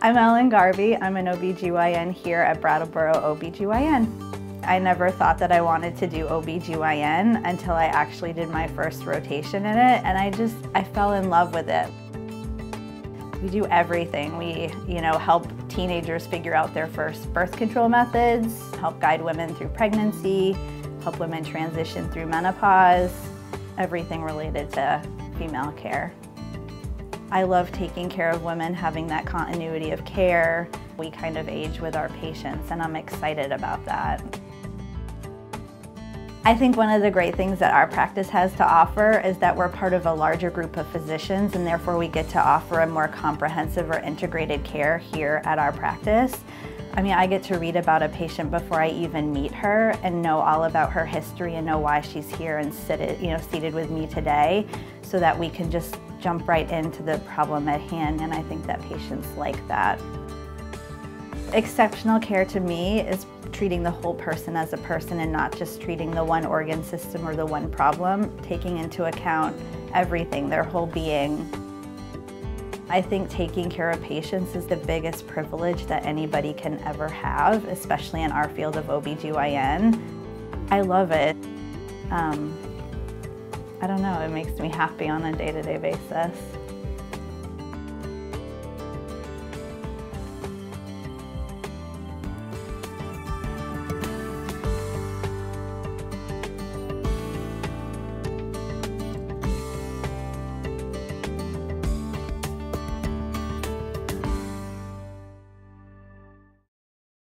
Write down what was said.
I'm Ellen Garvey. I'm an OBGYN here at Brattleboro OBGYN. I never thought that I wanted to do OBGYN until I actually did my first rotation in it, and I fell in love with it. We do everything. We, help teenagers figure out their first birth control methods, help guide women through pregnancy, help women transition through menopause, everything related to female care. I love taking care of women, having that continuity of care. We kind of age with our patients, and I'm excited about that. I think one of the great things that our practice has to offer is that we're part of a larger group of physicians, and therefore we get to offer a more comprehensive or integrated care here at our practice. I mean, I get to read about a patient before I even meet her and know all about her history and know why she's here and seated with me today, so that we can just jump right into the problem at hand, and I think that patients like that. Exceptional care to me is treating the whole person as a person and not just treating the one organ system or the one problem, taking into account everything, their whole being. I think taking care of patients is the biggest privilege that anybody can ever have, especially in our field of OBGYN. I love it. I don't know, it makes me happy on a day-to-day basis.